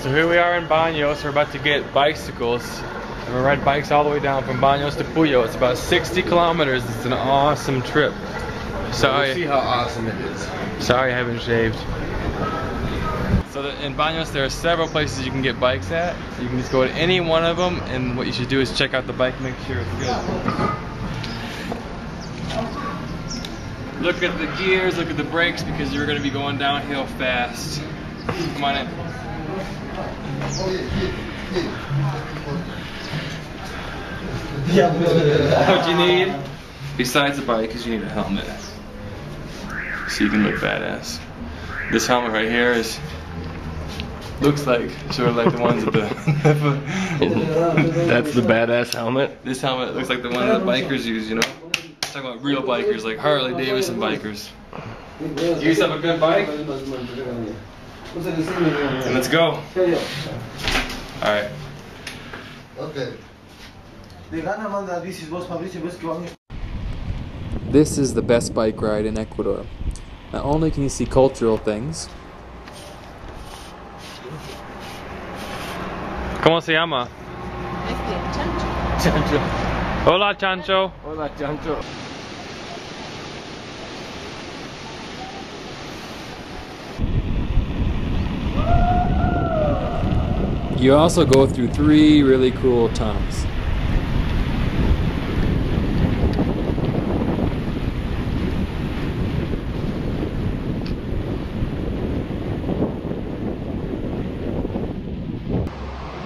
So here we are in Baños. We're about to get bicycles. And we're riding bikes all the way down from Baños to Puyo. It's about 60 kilometers. It's an awesome trip. Sorry. We'll see how awesome it is. Sorry I haven't shaved. So in Baños there are several places you can get bikes at. You can just go to any one of them, and what you should do is check out the bike, make sure it's good. Look at the gears, look at the brakes, because you're going to be going downhill fast. Come on in. What you need, besides the bike, is you need a helmet, so you can look badass. This helmet right here is, looks like, sort of like the ones at the... That's the badass helmet? This helmet looks like the one that bikers use, you know? I'm talking about real bikers, like Harley Davidson bikers. You guys have a good bike? And let's go. Alright. Okay. This is the best bike ride in Ecuador. Not only can you see cultural things. ¿Cómo se llama? Chancho. Chancho. Hola, Chancho. Hola, Chancho. You also go through three really cool towns.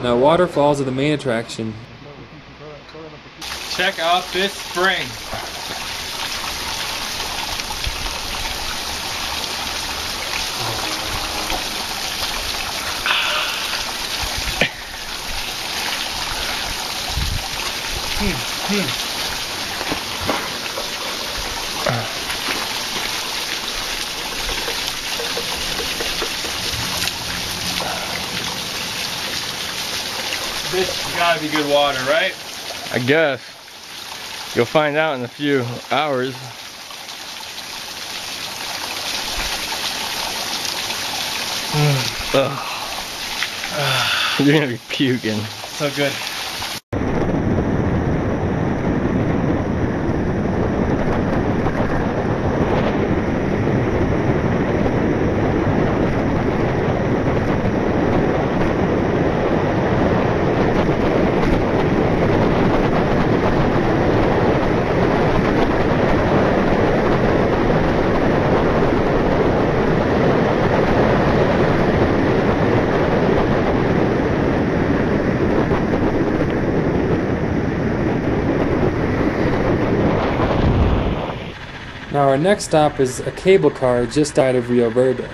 Now, waterfalls are the main attraction. Check out this spring. This gotta be good water, right? I guess. You'll find out in a few hours. You're gonna be puking. So good. Now our next stop is a cable car just out of Rio Verde.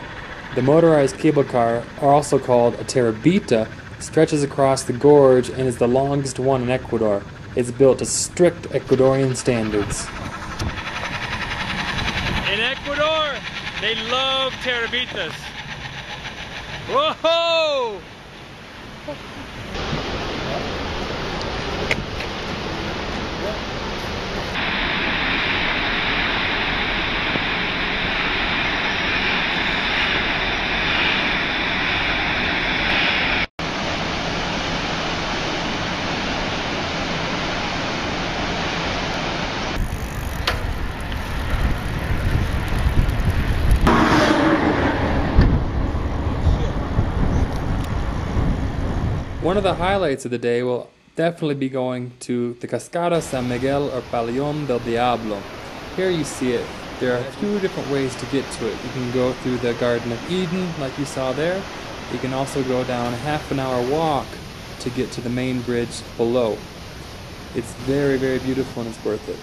The motorized cable car, also called a terrabita, stretches across the gorge and is the longest one in Ecuador. It's built to strict Ecuadorian standards. In Ecuador, they love terrabitas. Whoa! One of the highlights of the day will definitely be going to the Cascada San Miguel or Pailon del Diablo. Here you see it. There are two different ways to get to it. You can go through the Garden of Eden like you saw there. You can also go down a half-an-hour walk to get to the main bridge below. It's very, very beautiful and it's worth it.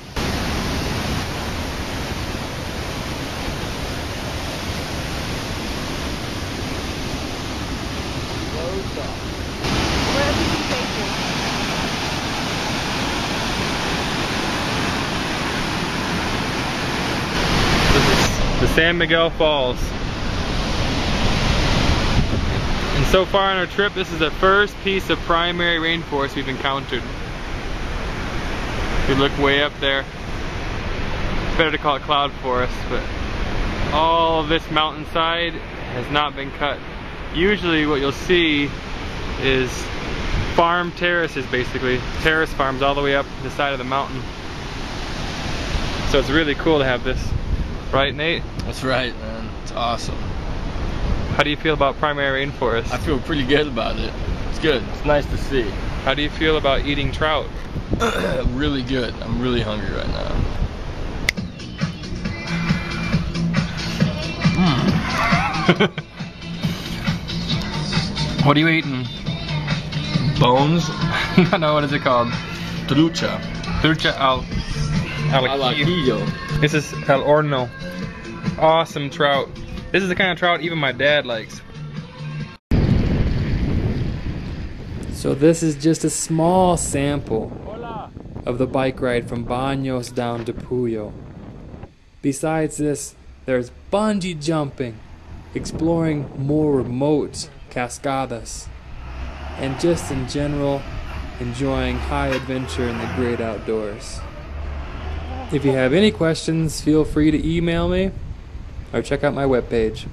San Miguel Falls. And so far on our trip, this is the first piece of primary rainforest we've encountered. If you look way up there, it's better to call it cloud forest, but all of this mountainside has not been cut. usually what you'll see is farm terraces, basically. Terrace farms all the way up the side of the mountain. So it's really cool to have this. Right, Nate? That's right, man. It's awesome. How do you feel about primary rainforest? I feel pretty good about it. It's good. It's nice to see. How do you feel about eating trout? Really good. I'm really hungry right now. What are you eating? Bones? No, what is it called? Trucha. Trucha al ajillo. This is El Orno. Awesome trout. This is the kind of trout even my dad likes. So this is just a small sample of the bike ride from Baños down to Puyo. Besides this, there's bungee jumping, exploring more remote cascadas, and just in general, enjoying high adventure in the great outdoors. If you have any questions, feel free to email me or check out my webpage.